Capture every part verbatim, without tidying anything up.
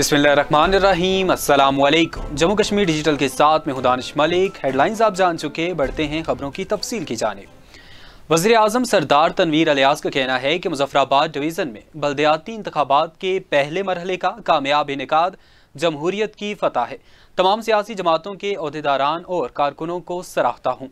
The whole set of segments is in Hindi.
बिस्मिल्लाहिर्रहमानिर्रहीम, अस्सलामुअलैकुम। जम्मू कश्मीर डिजिटल के साथ में हूं दानिश मलिक। हेडलाइंस आप जान चुके, बढ़ते हैं खबरों की तफसील की जानिब। वज़ीर-ए-आज़म सरदार तनवीर अलियास का कहना है कि मुजफ्फराबाद डिवीज़न में बलदयाती इंतखाबात के पहले मरहले का कामयाब इनेकाद जमहूरियत की फतह है। तमाम सियासी जमातों के अहदेदारान और कारकुनों को सराहता हूँ।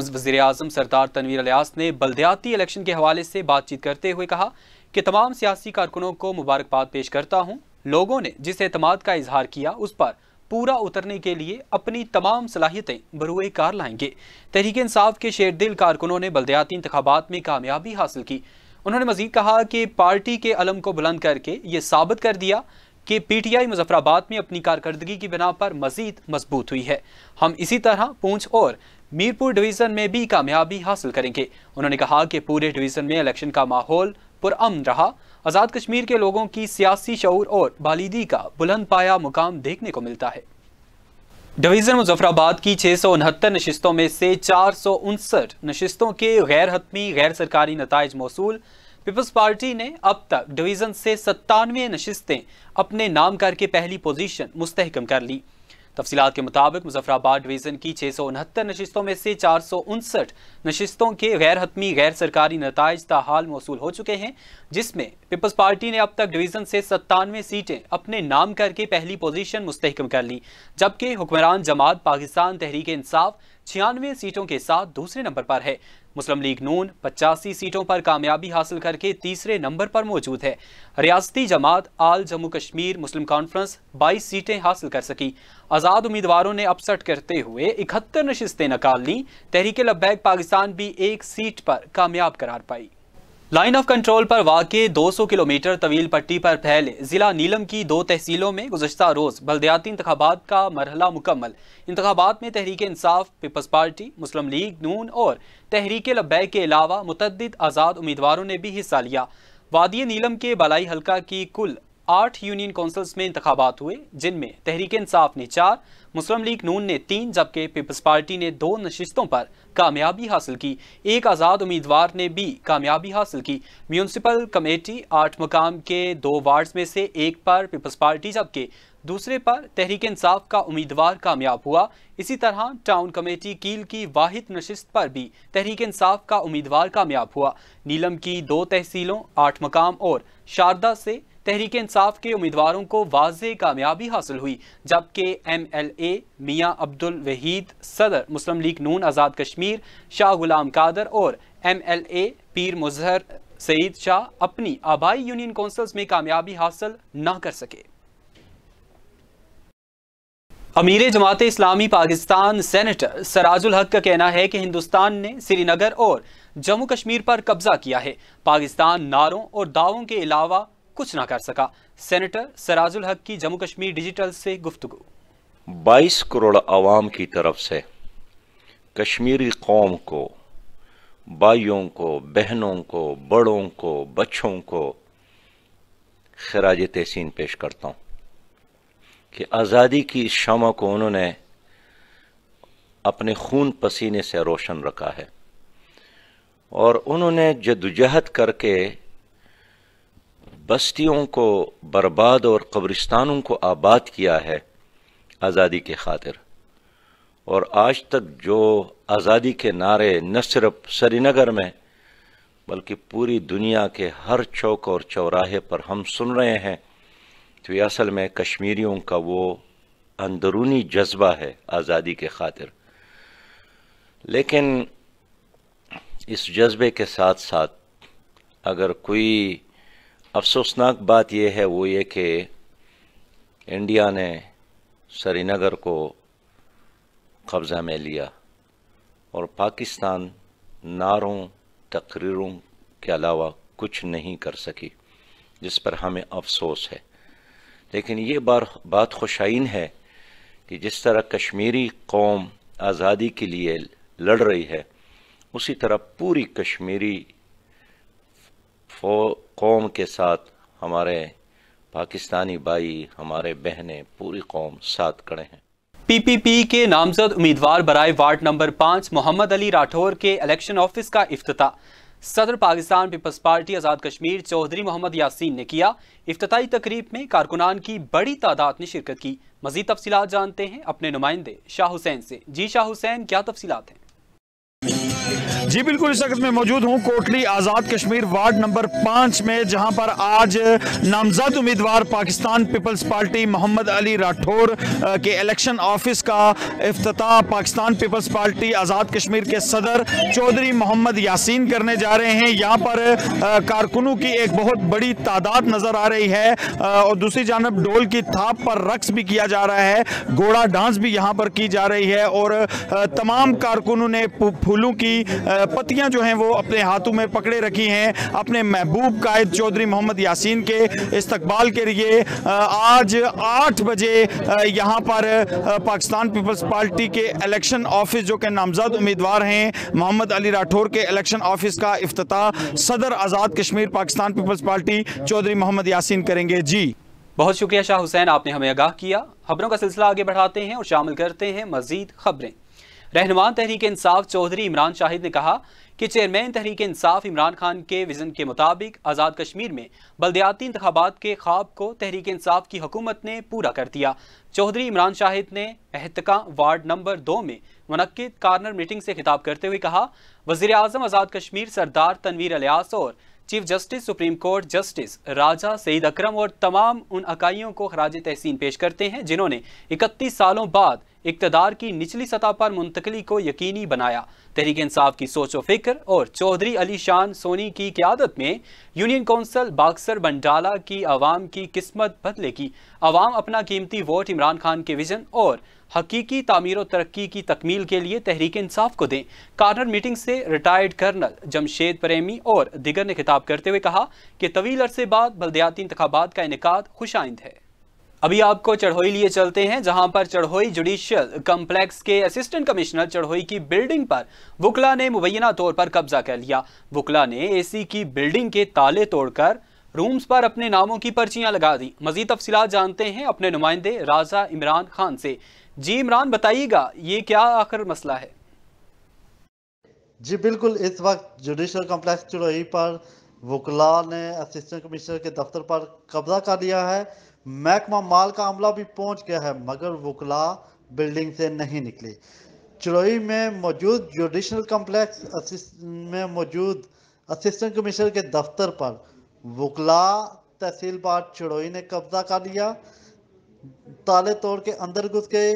वज़ीर-ए-आज़म सरदार तनवीर अलियास ने बलदयाती इलेक्शन के हवाले से बातचीत करते हुए कहा कि तमाम सियासी कारकुनों को मुबारकबाद पेश करता हूँ। लोगों ने जिस एतमाद का इजहार किया उस पर पूरा उतरने के लिए अपनी तमाम सलाहियतें बरूए कार लाएंगे। तहरीक इंसाफ के शेरदिल कारकुनों ने बलदयाती इंतखाबात में कामयाबी हासिल की। उन्होंने मजीद कहा कि पार्टी के अलम को बुलंद करके ये साबित कर दिया कि पी टी आई मुजफ्फराबाद में अपनी कारकर्दगी की बिना पर मजीद मजबूत हुई है। हम इसी तरह पूंछ और मीरपुर डिवीज़न में भी कामयाबी हासिल करेंगे। उन्होंने कहा कि पूरे डिवीज़न में इलेक्शन का माहौल पुरअमन रहा। आज़ाद कश्मीर के लोगों की सियासी शऊर और बालिदी का बुलंद पाया मुकाम देखने को मिलता है। डिवीज़न मुजफ्फराबाद की छः सौ उनहत्तर नशस्तों में से चार सौ उनसठ नशस्तों के गैर हतमी गैर सरकारी नताइज मौसूल। पीपल्स पार्टी ने अब तक डिवीज़न से सत्तानवे नशस्तें अपने नाम करके पहली पोजीशन मुस्तहकम कर ली। तफसीलात के मुताबिक मुजफ्फराबाद डिवीज़न की छः सौ उनहत्तर नशस्तों में से चार सौ उनसठ नशस्तों के गैर हतमी गैर सरकारी नताइज ताहाल मौसूल हो चुके हैं, जिसमें पीपल्स पार्टी ने अब तक डिवीज़न से सत्तानवे सीटें अपने नाम करके पहली पोजीशन मुस्तहकम कर ली, जबकि हुक्मरान जमात पाकिस्तान तहरीक इंसाफ छियानवे सीटों के साथ दूसरे नंबर पर है। मुस्लिम लीग नून पचासी सीटों पर कामयाबी हासिल करके तीसरे नंबर पर मौजूद है। रियासती जमात आल जम्मू कश्मीर मुस्लिम कॉन्फ्रेंस बाईस सीटें हासिल कर सकी। आज़ाद उम्मीदवारों ने अपसेट करते हुए इकहत्तर नशिस्तें निकाल लीं। तहरीक लब्बैक पाकिस्तान भी एक सीट पर कामयाब करार पाई। लाइन ऑफ कंट्रोल पर वाक़े दो सौ किलोमीटर तवील पट्टी पर फैले ज़िला नीलम की दो तहसीलों में गुज़श्ता रोज़ बलदयाती इंतखाबात का मरहला मुकम्मल। इंतखाबात में तहरीक इंसाफ, पीपल्स पार्टी, मुस्लिम लीग नून और तहरीक लब्बैक के अलावा मुतअद्दिद आज़ाद उम्मीदवारों ने भी हिस्सा लिया। वादी नीलम के बालाई हल्का की कुल आठ यूनियन कौंसल्स में इंतखाबात हुए, जिनमें तहरीक इंसाफ ने चार, मुस्लिम लीग नून ने तीन, जबकि पीपल्स पार्टी ने दो नशिस्तों पर कामयाबी हासिल की। एक आज़ाद उम्मीदवार ने भी कामयाबी हासिल की। म्यूनसिपल कमेटी आठ मकाम के दो वार्ड्स में से एक पर पीपल्स पार्टी जबकि दूसरे पर तहरीक इंसाफ का उम्मीदवार कामयाब हुआ। इसी तरह टाउन कमेटी कील की वाहिद नशिस्त पर भी तहरीक इंसाफ का उम्मीदवार कामयाब हुआ। नीलम की दो तहसीलों आठ मकाम और शारदा से तहरीक इंसाफ के उम्मीदवारों को वाज़े कामयाबी हासिल हुई, जबकि एम एल ए मियाँ अब्दुल वहीद सदर मुस्लिम लीग नून आज़ाद कश्मीर शाह गुलाम कादर और एम एल ए पीर मुजहर सईद शाह अपनी आबाई यूनियन कौंसल्स में कामयाबी हासिल ना कर सके। अमीर जमात इस्लामी पाकिस्तान सेनेटर सराजुल हक का कहना है कि हिंदुस्तान ने श्रीनगर और जम्मू कश्मीर पर कब्जा किया है। पाकिस्तान नारों और दावों के अलावा कुछ ना कर सका। सेनेटर सराजुल हक की जम्मू कश्मीर डिजिटल से गुफ्तगू। बाईस करोड़ आवाम की तरफ से कश्मीरी कौम को, भाइयों को, बहनों को, बड़ों को, बच्चों को खराज तहसीन पेश करता हूँ कि आज़ादी की इस शमा को उन्होंने अपने खून पसीने से रोशन रखा है और उन्होंने जदोजहद करके बस्तियों को बर्बाद और कब्रिस्तानों को आबाद किया है आज़ादी के खातिर। और आज तक जो आज़ादी के नारे न सिर्फ श्रीनगर में बल्कि पूरी दुनिया के हर चौक और चौराहे पर हम सुन रहे हैं, तो ये असल में कश्मीरियों का वो अंदरूनी जज्बा है आज़ादी के खातिर। लेकिन इस जज्बे के साथ साथ अगर कोई अफसोसनाक बात यह है वो ये कि इंडिया ने श्रीनगर को कब्ज़ा में लिया और पाकिस्तान नारों तकरीरों के अलावा कुछ नहीं कर सकी, जिस पर हमें अफसोस है। लेकिन ये बार बात खुशाइन है कि जिस तरह कश्मीरी कौम आज़ादी के लिए लड़ रही है, उसी तरह पूरी कश्मीरी कौम के साथ हमारे पाकिस्तानी भाई, हमारे बहनें, पूरी कौम साथ खड़े हैं। पीपीपी के नामजद उम्मीदवार बराए वार्ड नंबर पाँच मोहम्मद अली राठौर के इलेक्शन ऑफिस का इफ्तिताह। सदर पाकिस्तान पीपल्स पार्टी आज़ाद कश्मीर चौधरी मोहम्मद यासीन ने किया। इफ्तिताई तकरीब में कारकुनान की बड़ी तादाद ने शिरकत की। मज़ीद तफसीलात जानते हैं अपने नुमाइंदे शाह हुसैन से। जी शाह हुसैन, क्या तफसीलात हैं? जी बिल्कुल, इस वक्त मैं मौजूद हूँ कोटली आज़ाद कश्मीर वार्ड नंबर पाँच में, जहाँ पर आज नामजद उम्मीदवार पाकिस्तान पीपल्स पार्टी मोहम्मद अली राठौर के इलेक्शन ऑफिस का इफ्तिताह पाकिस्तान पीपल्स पार्टी आज़ाद कश्मीर के सदर चौधरी मोहम्मद यासीन करने जा रहे हैं। यहाँ पर कारकुनों की एक बहुत बड़ी तादाद नज़र आ रही है और दूसरी जानब डोल की थाप पर रक्स भी किया जा रहा है, घोड़ा डांस भी यहाँ पर की जा रही है और तमाम कारकुनों ने फूलों की पत्तियां जो हैं वो अपने हाथों में पकड़े रखी हैं अपने महबूब कायद चौधरी मोहम्मद यासीन के इस्तकबाल के लिए। आज आठ बजे यहाँ पर पाकिस्तान पीपल्स पार्टी के इलेक्शन ऑफिस, जो के नामजद उम्मीदवार हैं मोहम्मद अली राठौर के इलेक्शन ऑफिस का इफ्तिताह सदर आज़ाद कश्मीर पाकिस्तान पीपल्स पार्टी चौधरी मोहम्मद यासीन करेंगे। जी बहुत शुक्रिया शाह हुसैन, आपने हमें आगाह किया। खबरों का सिलसिला आगे बढ़ाते हैं और शामिल करते हैं मज़ीद खबरें। रहनुमान तहरीक इंसाफ चौधरी इमरान शाहिद ने कहा कि चेयरमैन तहरीक इंसाफ इमरान खान के विजन के मुताबिक आज़ाद कश्मीर में बलदियाती इंतखाबात के ख्वाब को तहरीक इंसाफ की हुकूमत ने पूरा कर दिया। चौधरी इमरान शाहिद ने एहतका वार्ड नंबर दो में मुनक्किद कार्नर मीटिंग से खिताब करते हुए कहा, वज़ीर आज़म आज़ाद कश्मीर सरदार तनवीर अलियास और chief justice supreme court justice Raja Saeed Akram और तमाम उन अकाइयों को खराज तहसीन पेश करते हैं जिन्होंने इकतीस सालों बाद इक़्तिदार की निचली सतह पर मुंतकली को यकीनी बनाया। तहरीक इंसाफ की सोच व फिक्र और चौधरी अली शान सोनी की क़यादत में यूनियन कौंसल बाक्सर बंडाला की आवाम की किस्मत बदलेगी। आवाम अपना कीमती वोट इमरान खान के विजन और हकीकी तामीर व तरक्की की तकमील के लिए तहरीक इंसाफ को दें। कार्नर मीटिंग से रिटायर्ड कर्नल जमशेद प्रेमी और दिगर ने खिताब करते हुए कहा कि तवील अरसे बाद बलदियाती इंतखाबात का इनेकाद खुशाइंद है। अभी आपको चढ़ोई लिए चलते हैं, जहां पर चढ़ोई जुडिशियल कम्प्लेक्स के असिस्टेंट कमिश्नर चढ़ोई की बिल्डिंग पर वुकला ने मुबैना तौर पर कब्जा कर लिया। वुकला ने एसी की बिल्डिंग के ताले तोड़कर रूम्स पर अपने नामों की पर्चियां लगा दी। मजीद तफसीलात जानते हैं अपने नुमाइंदे राजा इमरान खान से। जी इमरान, बताइएगा ये क्या आखिर मसला है? जी बिल्कुल, इस वक्त जुडिशियल कम्प्लेक्स चढ़ोई पर वुकला ने असिस्टेंट कमिश्नर के दफ्तर पर कब्जा कर लिया है। महकमा माल का अमला भी पहुंच गया है मगर वुकला बिल्डिंग से नहीं निकली। चढ़ोई में मौजूद जुडिशल कम्प्लेक्स में मौजूद असिस्टेंट कमिश्नर के दफ्तर पर वुकला तहसीलदार चढ़ोई ने कब्जा कर लिया। ताले तोड़ के अंदर घुस के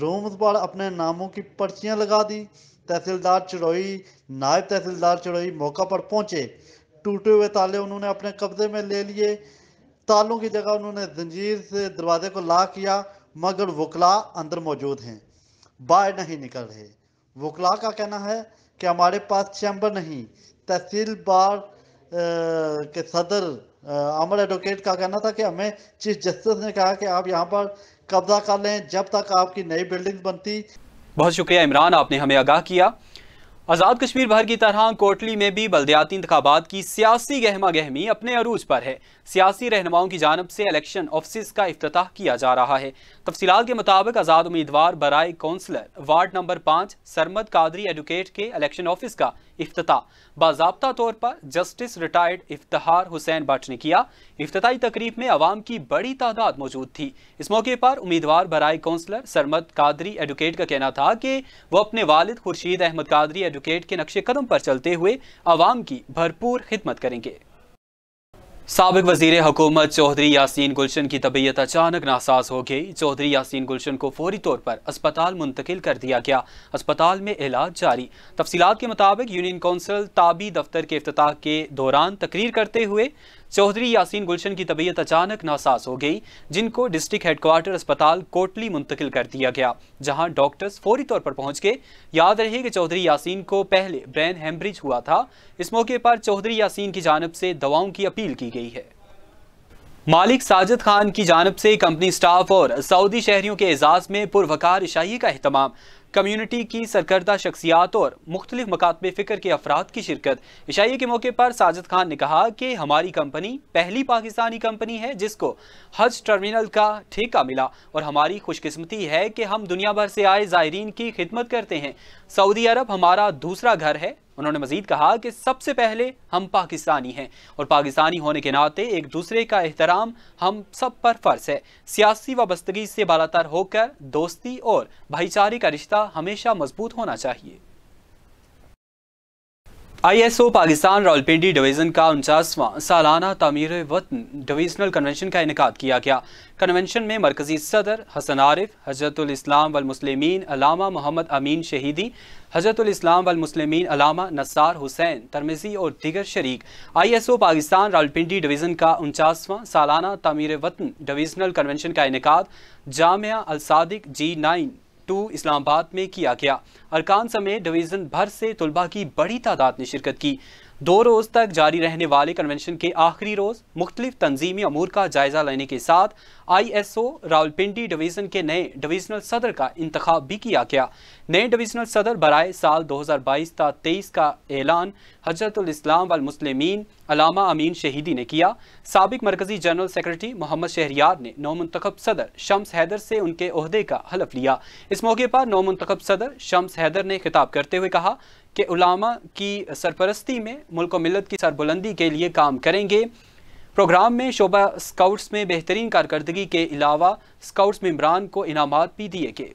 रूम्स पर अपने नामों की पर्चियां लगा दी। तहसीलदार चढ़ोई, नायब तहसीलदार चढ़ोई मौका पर पहुंचे। टूटे हुए ताले उन्होंने अपने कब्जे में ले लिए। तालों की जगह उन्होंने जंजीर से दरवाजे को लॉक किया मगर वुकला अंदर मौजूद हैं, बाहर नहीं निकल रहे। वुकला का कहना है कि हमारे पास चैम्बर नहीं। तहसील बार के सदर आमर एडवोकेट का कहना था कि हमें चीफ जस्टिस ने कहा कि आप यहाँ पर कब्जा कर लें जब तक आपकी नई बिल्डिंग बनती। बहुत शुक्रिया इमरान, आपने हमें आगाह किया। आज़ाद कश्मीर भर की तरह कोटली में भी बलदियाती इंतखाबात की सियासी गहमा गहमी अपने अरूज पर है। सियासी रहनुमाओं की जानब से इलेक्शन ऑफिस का इफ्तिताह किया जा रहा है। तफसीलात के मुताबिक आज़ाद उम्मीदवार बराए कौंसलर वार्ड नंबर पाँच सरमद कादरी एडवोकेट के इलेक्शन ऑफिस का इफ्तिताह बाज़ाब्ता तौर पर जस्टिस रिटायर्ड इफ्तिहार हुसैन भट्ट ने किया। इफ्तिताही तकरीब में आवाम की बड़ी तादाद मौजूद थी। इस मौके पर उम्मीदवार बराए कौंसलर सरमद कादरी एडवोकेट का कहना था कि वो अपने वालिद खुर्शीद अहमद कादरी एडवोकेट के नक्शे कदम पर चलते हुए आवाम की भरपूर खिदमत करेंगे। साबिक वज़ीरे हुकूमत चौधरी यासीन गुलशन की तबीयत अचानक नासाज हो गई। चौधरी यासीन गुलशन को फौरी तौर पर अस्पताल मुंतकिल कर दिया गया। अस्पताल में इलाज जारी। तफसीलात के मुताबिक यूनियन कौंसल ताबी दफ्तर के इफ्तिताह के दौरान तकरीर करते हुए चौधरी यासीन गुलशन की तबीयत अचानक नासाज हो गई, जिनको डिस्ट्रिक्ट हेडक्वार्टर अस्पताल कोटली मुंतकिल कर दिया गया, जहां डॉक्टर्स फौरी तौर पर पहुंच गए। याद रहे कि चौधरी यासीन को पहले ब्रेन हेमरेज हुआ था। इस मौके पर चौधरी यासीन की जानब से दवाओं की अपील की गई है। मालिक साजिद खान की जानब से कंपनी स्टाफ और सऊदी शहरियों के एजाज़ में पुरवकार इशाई का अहतमाम। कम्यूनिटी की सरकर्दा शख्सियात और मुख्तलिफ मकातबे फ़िक्र के अफराद की शिरकत। इशाये के मौके पर साजिद खान ने कहा कि हमारी कंपनी पहली पाकिस्तानी कंपनी है जिसको हज टर्मिनल का ठेका मिला और हमारी खुशकिस्मती है कि हम दुनिया भर से आए ज़ायरीन की खिदमत करते हैं। सऊदी अरब हमारा दूसरा घर है। उन्होंने मजीद कहा कि सबसे पहले हम पाकिस्तानी हैं और पाकिस्तानी होने के नाते एक दूसरे का एहतराम हम सब पर फ़र्ज़ है। सियासी वाबस्तगी से बालातर होकर दोस्ती और भाईचारे का रिश्ता हमेशा मजबूत होना चाहिए। I S O Pakistan Rawalpindi division का उनचासवां सालाना तामीर वतन डिवीज़नल कन्वेंशन का इनकाद किया गया। कन्वेंशन में मरकज़ी सदर हसन आरिफ, हजरतुल इस्लाम वल मुस्लिमीन अलामा मोहम्मद अमीन शहीदी, हजरतुल इस्लाम वल मुस्लिमीन अलामा नसार हुसैन तरमिज़ी और दीगर शरीक। I S O Pakistan Rawalpindi division का उनचासवां सालाना तामीर वतन डिवीज़नल कन्वेंशन का इनकाद Jamia Al Sadiq G nine two Islamabad में किया गया। अरकान समेत डिवीज़न भर से तुलबा की बड़ी तादाद ने शिरकत की। दो रोज़ तक जारी रहने वाले कन्वेंशन के आखिरी रोज़ मुख्तलिफ तंजीमी अमूर का जायज़ा लेने के साथ I S O Rawalpindi division के नए डिवीज़नल सदर का इंतखाब भी किया गया। नए डिवीज़नल सदर बराए साल दो हज़ार बाईस ता तेईस का एलान हजरतुल इस्लाम वल मुस्लिमीन अलामा अमीन शहीदी ने किया। साबिक मरकज़ी जनरल सेक्रेटरी मोहम्मद शहरियार ने नौमुंतखब सदर शम्स हैदर से उनके ओहदे का हलफ लिया। इस मौके पर नौमुंतखब सदर शम्स हैदर ने खिताब करते हुए कहा कि उलामा की सरपरस्ती में मुल्क और मिलत की सरबुलंदी के लिए काम करेंगे। प्रोग्राम में शोबा स्काउट्स में बेहतरीन कारकर्दगी के अलावा स्काउट्स मेंबरान को इनामात भी दिए गए।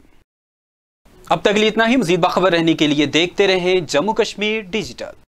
अब तक लिए इतना ही। मज़ीद बाखबर रहने के लिए देखते रहें जम्मू कश्मीर डिजिटल।